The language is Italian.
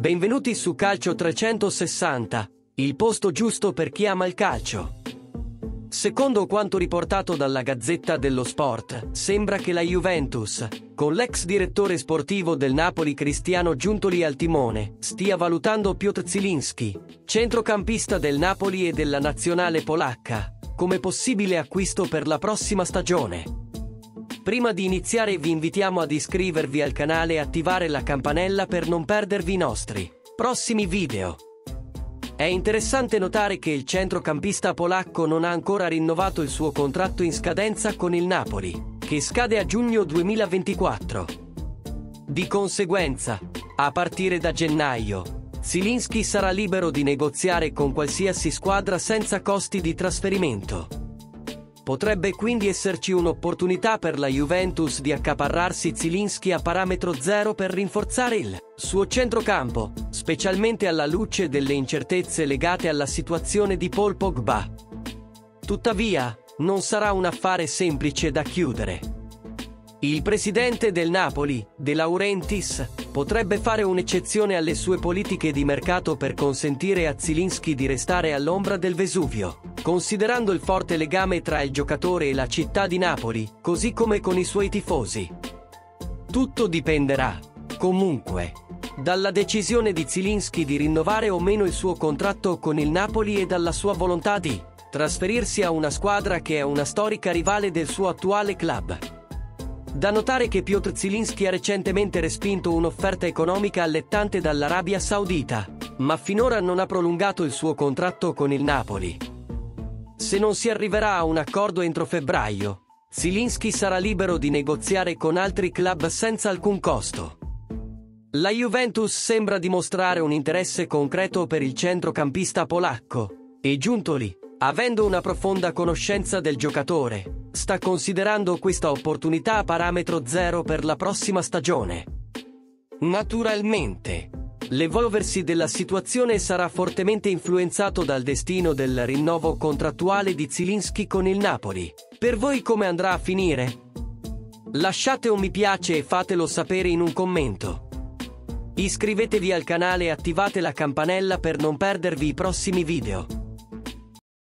Benvenuti su Calcio 360, il posto giusto per chi ama il calcio. Secondo quanto riportato dalla Gazzetta dello Sport, sembra che la Juventus, con l'ex direttore sportivo del Napoli Cristiano Giuntoli al timone, stia valutando Piotr Zielinski, centrocampista del Napoli e della nazionale polacca, come possibile acquisto per la prossima stagione. Prima di iniziare vi invitiamo ad iscrivervi al canale e attivare la campanella per non perdervi i nostri prossimi video. È interessante notare che il centrocampista polacco non ha ancora rinnovato il suo contratto in scadenza con il Napoli, che scade a giugno 2024. Di conseguenza, a partire da gennaio, Zielinski sarà libero di negoziare con qualsiasi squadra senza costi di trasferimento. Potrebbe quindi esserci un'opportunità per la Juventus di accaparrarsi Zielinski a parametro zero per rinforzare il suo centrocampo, specialmente alla luce delle incertezze legate alla situazione di Paul Pogba. Tuttavia, non sarà un affare semplice da chiudere. Il presidente del Napoli, De Laurentiis, potrebbe fare un'eccezione alle sue politiche di mercato per consentire a Zielinski di restare all'ombra del Vesuvio, considerando il forte legame tra il giocatore e la città di Napoli, così come con i suoi tifosi. Tutto dipenderà, comunque, dalla decisione di Zielinski di rinnovare o meno il suo contratto con il Napoli e dalla sua volontà di trasferirsi a una squadra che è una storica rivale del suo attuale club. Da notare che Piotr Zielinski ha recentemente respinto un'offerta economica allettante dall'Arabia Saudita, ma finora non ha prolungato il suo contratto con il Napoli. Se non si arriverà a un accordo entro febbraio, Zielinski sarà libero di negoziare con altri club senza alcun costo. La Juventus sembra dimostrare un interesse concreto per il centrocampista polacco, e Giuntoli, avendo una profonda conoscenza del giocatore, sta considerando questa opportunità a parametro zero per la prossima stagione. Naturalmente, l'evolversi della situazione sarà fortemente influenzato dal destino del rinnovo contrattuale di Zielinski con il Napoli. Per voi come andrà a finire? Lasciate un mi piace e fatelo sapere in un commento. Iscrivetevi al canale e attivate la campanella per non perdervi i prossimi video.